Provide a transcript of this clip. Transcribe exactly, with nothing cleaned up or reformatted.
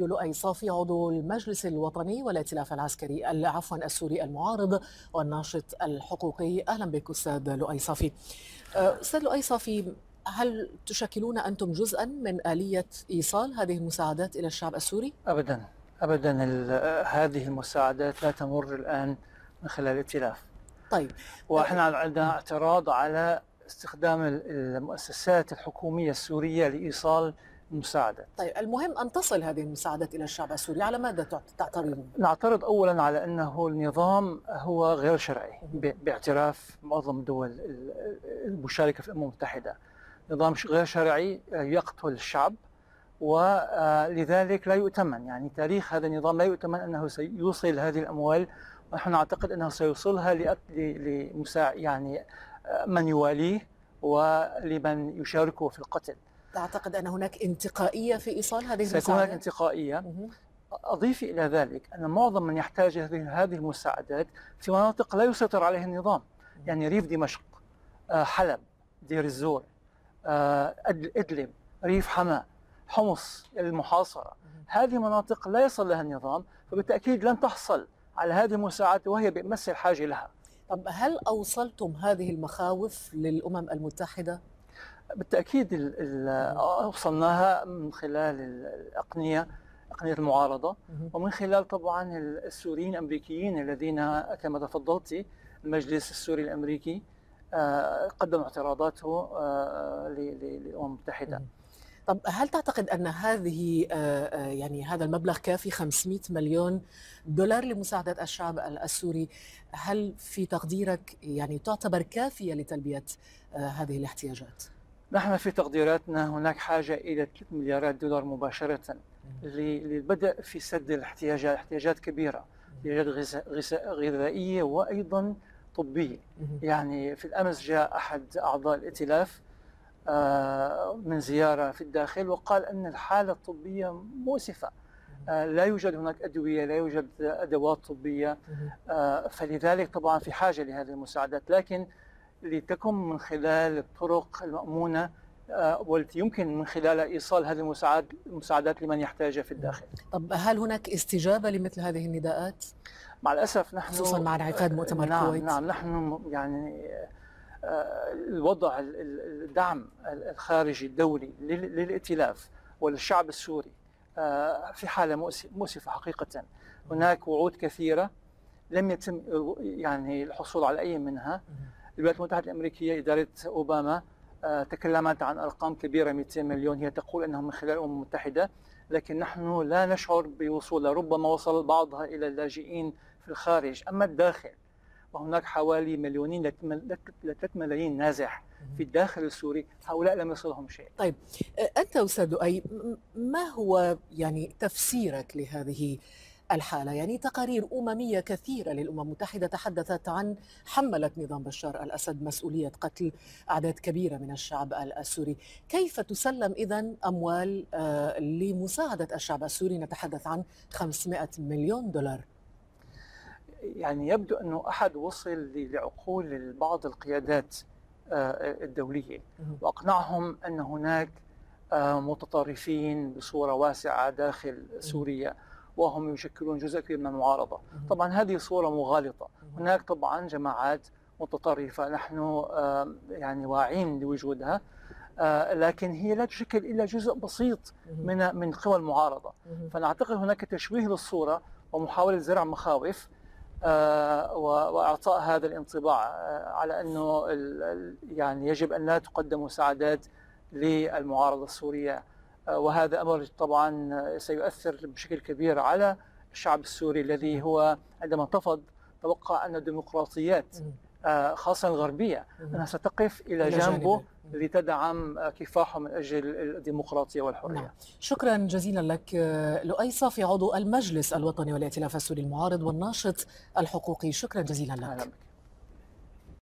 لؤي صافي عضو المجلس الوطني والائتلاف العسكري عفوا السوري المعارض والناشط الحقوقي. اهلا بك استاذ لؤي صافي. استاذ لؤي صافي، هل تشكلون انتم جزءا من آلية ايصال هذه المساعدات الى الشعب السوري؟ ابدا ابدا، هذه المساعدات لا تمر الان من خلال الائتلاف. طيب، واحنا عندنا اعتراض على استخدام المؤسسات الحكومية السورية لايصال المساعدة. طيب، المهم أن تصل هذه المساعدات إلى الشعب السوري، على ماذا تعترضون؟ نعترض أولا على أنه النظام هو غير شرعي باعتراف معظم الدول المشاركة في الأمم المتحدة. نظام غير شرعي يقتل الشعب ولذلك لا يؤتمن، يعني تاريخ هذا النظام لا يؤتمن أنه سيوصل هذه الأموال، ونحن نعتقد أنه سيوصلها لمساع يعني من يواليه ولمن يشاركه في القتل. تعتقد أن هناك انتقائية في إيصال هذه المساعدات؟ سيكون هناك انتقائية. أضيف إلى ذلك أن معظم من يحتاج هذه المساعدات في مناطق لا يسيطر عليها النظام، يعني ريف دمشق، حلب، دير الزور، إدلب، ريف حماة، حمص المحاصرة. هذه مناطق لا يصل لها النظام، فبالتأكيد لن تحصل على هذه المساعدات وهي بأمس الحاجة لها. طب هل أوصلتم هذه المخاوف للأمم المتحدة؟ بالتأكيد أوصلناها من خلال الأقنية، أقنية المعارضة، ومن خلال طبعا السوريين الأمريكيين الذين كما تفضلتي المجلس السوري الامريكي قدم اعتراضاته للأمم المتحدة. طب هل تعتقد أن هذه يعني هذا المبلغ كافي، خمسمئة مليون دولار لمساعدة الشعب السوري، هل في تقديرك يعني تعتبر كافية لتلبية هذه الاحتياجات؟ نحن في تقديراتنا هناك حاجة إلى ثلاثة مليارات دولار مباشرة للبدء في سد الاحتياجات، احتياجات كبيرة، احتياجات غذائية وأيضا طبية. يعني في الأمس جاء أحد أعضاء الائتلاف من زيارة في الداخل وقال أن الحالة الطبية مؤسفة، لا يوجد هناك أدوية، لا يوجد أدوات طبية، فلذلك طبعا في حاجة لهذه المساعدات، لكن لتكن من خلال الطرق المأمونة والتي يمكن من خلالها إيصال هذه المساعدات لمن يحتاجها في الداخل. طب هل هناك استجابة لمثل هذه النداءات؟ مع الأسف نحن خصوصا مع انعقاد مؤتمر الكويت. نعم نعم، نحن يعني الوضع الدعم الخارجي الدولي للائتلاف وللشعب السوري في حالة مؤسفة حقيقة. هناك وعود كثيرة لم يتم يعني الحصول على أي منها. الولايات المتحدة الأمريكية، إدارة أوباما، تكلمت عن أرقام كبيرة، مئتين مليون، هي تقول أنهم من خلال الأمم المتحدة، لكن نحن لا نشعر بوصولها، ربما وصل بعضها إلى اللاجئين في الخارج. أما الداخل وهناك حوالي مليونين لثلاثة ملايين نازح في الداخل السوري، هؤلاء لم يصلهم شيء. طيب أنت أستاذ لؤي، ما هو يعني تفسيرك لهذه الحالة؟ يعني تقارير أممية كثيرة للأمم المتحدة تحدثت عن حملت نظام بشار الأسد مسؤولية قتل أعداد كبيرة من الشعب السوري. كيف تسلم إذن أموال لمساعدة الشعب السوري؟ نتحدث عن خمسمئة مليون دولار. يعني يبدو أنه أحد وصل لعقول بعض القيادات الدولية وأقنعهم أن هناك متطرفين بصورة واسعة داخل سوريا وهم يشكلون جزء كبير من المعارضة. طبعا هذه صورة مغالطة، هناك طبعا جماعات متطرفة نحن يعني واعين لوجودها، لكن هي لا تشكل إلا جزء بسيط من من قوى المعارضة. فنعتقد هناك تشويه للصورة ومحاولة زرع مخاوف وإعطاء هذا الانطباع على أنه يعني يجب أن لا تقدم مساعدات للمعارضة السورية، وهذا أمر طبعا سيؤثر بشكل كبير على الشعب السوري الذي هو عندما انتفض توقع أن الديمقراطيات خاصة الغربية أنها ستقف إلى جانبه لتدعم كفاحه من أجل الديمقراطية والحرية. نعم. شكرا جزيلا لك لؤي صافي، عضو المجلس الوطني والائتلاف السوري المعارض والناشط الحقوقي. شكرا جزيلا لك.